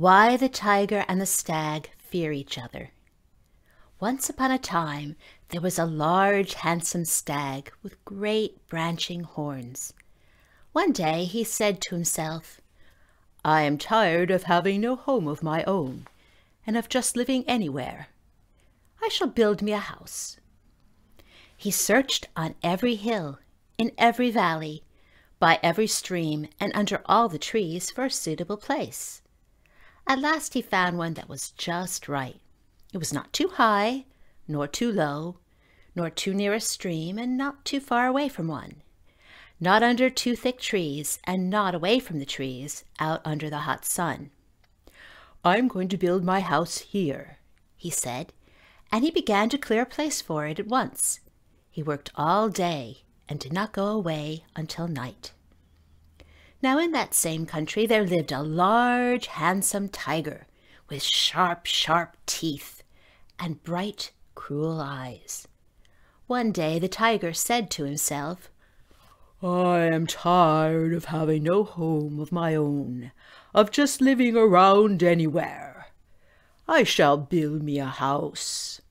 Why the Tiger and the Stag Fear Each Other. Once upon a time, there was a large, handsome stag with great branching horns. One day he said to himself, "I am tired of having no home of my own, and of just living anywhere. I shall build me a house." He searched on every hill, in every valley, by every stream, and under all the trees for a suitable place. At last he found one that was just right. It was not too high, nor too low, nor too near a stream, and not too far away from one. Not under too thick trees, and not away from the trees, out under the hot sun. "I'm going to build my house here," he said, and he began to clear a place for it at once. He worked all day, and did not go away until night. Now in that same country there lived a large, handsome tiger, with sharp, sharp teeth, and bright, cruel eyes. One day the tiger said to himself, "I am tired of having no home of my own, of just living around anywhere. I shall build me a house."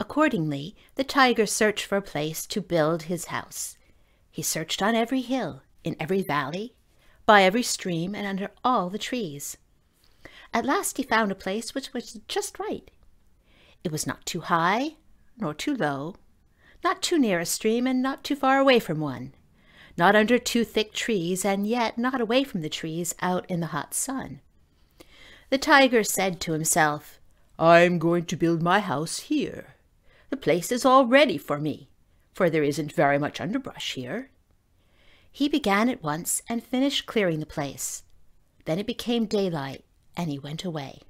Accordingly, the tiger searched for a place to build his house. He searched on every hill, in every valley, by every stream, and under all the trees. At last he found a place which was just right. It was not too high, nor too low, not too near a stream, and not too far away from one. Not under too thick trees, and yet not away from the trees out in the hot sun. The tiger said to himself, "I'm going to build my house here. The place is all ready for me, for there isn't very much underbrush here." He began at once and finished clearing the place. Then it became daylight, and he went away.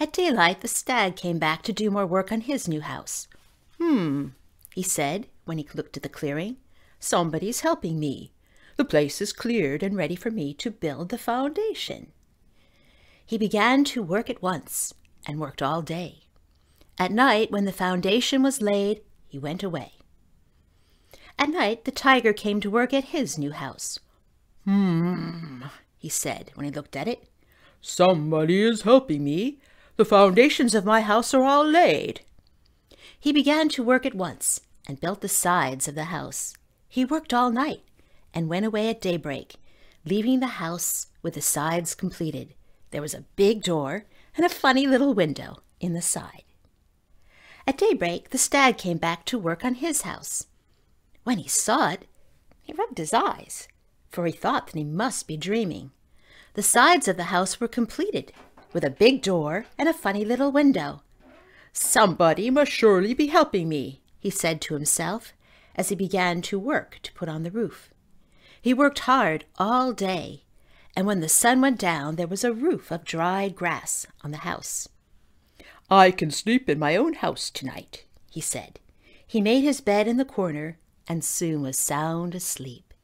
At daylight the stag came back to do more work on his new house. He said, when he looked at the clearing. "Somebody's helping me. The place is cleared and ready for me to build the foundation." He began to work at once, and worked all day. At night, when the foundation was laid, he went away. At night, the tiger came to work at his new house. He said, when he looked at it. "Somebody is helping me. The foundations of my house are all laid." He began to work at once, and built the sides of the house. He worked all night, and went away at daybreak, leaving the house with the sides completed. There was a big door, and a funny little window in the side. At daybreak, the stag came back to work on his house. When he saw it, he rubbed his eyes, for he thought that he must be dreaming. The sides of the house were completed, with a big door and a funny little window. "Somebody must surely be helping me," he said to himself, as he began to work to put on the roof. He worked hard all day, and when the sun went down there was a roof of dried grass on the house. "I can sleep in my own house tonight," he said. He made his bed in the corner, and soon was sound asleep.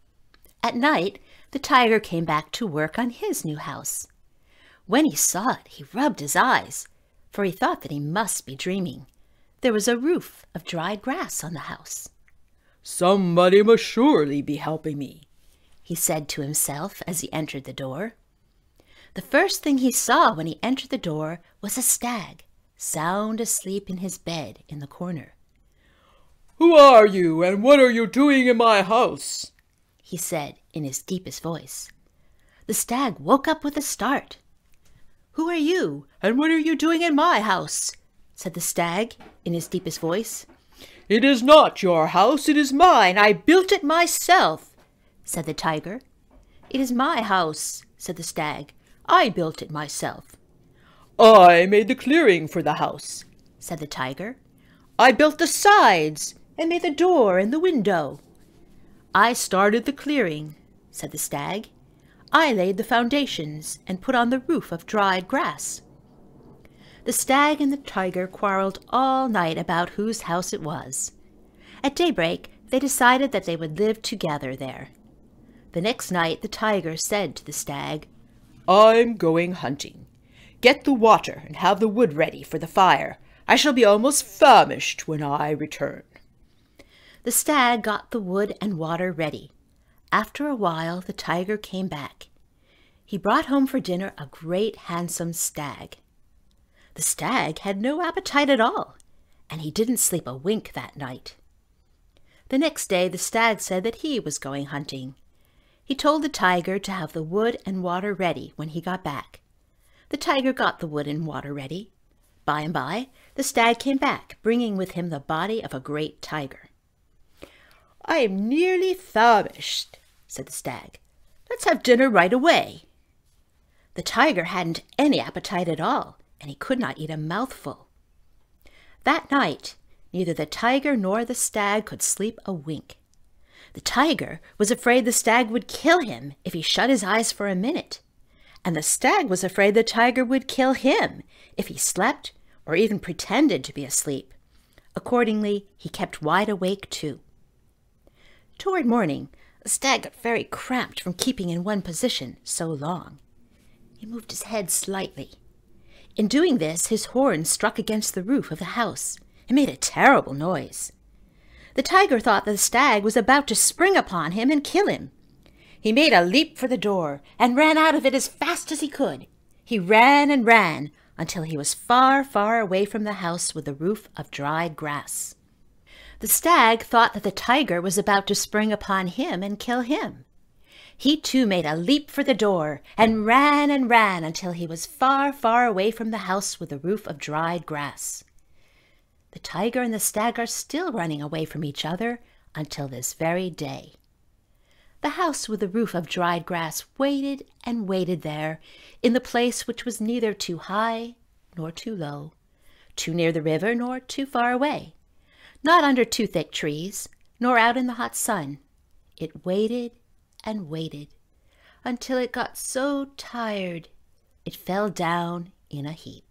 At night the tiger came back to work on his new house. When he saw it, he rubbed his eyes, for he thought that he must be dreaming. There was a roof of dried grass on the house. "Somebody must surely be helping me," he said to himself as he entered the door. The first thing he saw when he entered the door was a stag, sound asleep in his bed in the corner. "Who are you, and what are you doing in my house?" he said in his deepest voice. The stag woke up with a start. "Who are you, and what are you doing in my house?" said the stag in his deepest voice. "It is not your house, it is mine. I built it myself," said the tiger. "It is my house," said the stag. "I built it myself." "I made the clearing for the house," said the tiger. "I built the sides, and made the door and the window." "I started the clearing," said the stag. "I laid the foundations, and put on the roof of dried grass." The stag and the tiger quarreled all night about whose house it was. At daybreak, they decided that they would live together there. The next night, the tiger said to the stag, "I'm going hunting. Get the water and have the wood ready for the fire. I shall be almost famished when I return." The stag got the wood and water ready. After a while, the tiger came back. he brought home for dinner a great handsome stag. The stag had no appetite at all, and he didn't sleep a wink that night. The next day the stag said that he was going hunting. He told the tiger to have the wood and water ready when he got back. The tiger got the wood and water ready. By and by, the stag came back, bringing with him the body of a great tiger. "I am nearly famished," said the stag. "Let's have dinner right away." The tiger hadn't any appetite at all, and he could not eat a mouthful. That night, neither the tiger nor the stag could sleep a wink. The tiger was afraid the stag would kill him if he shut his eyes for a minute, and the stag was afraid the tiger would kill him if he slept or even pretended to be asleep. Accordingly, he kept wide awake too. Toward morning, the stag got very cramped from keeping in one position so long. He moved his head slightly. In doing this, his horn struck against the roof of the house. It made a terrible noise. The tiger thought that the stag was about to spring upon him and kill him. He made a leap for the door and ran out of it as fast as he could. He ran and ran until he was far, far away from the house with a roof of dried grass. The stag thought that the tiger was about to spring upon him and kill him. He too made a leap for the door and ran until he was far, far away from the house with a roof of dried grass. The tiger and the stag are still running away from each other until this very day. The house with the roof of dried grass waited and waited there, in the place which was neither too high nor too low, too near the river nor too far away, not under too thick trees, nor out in the hot sun. It waited and waited until it got so tired it fell down in a heap.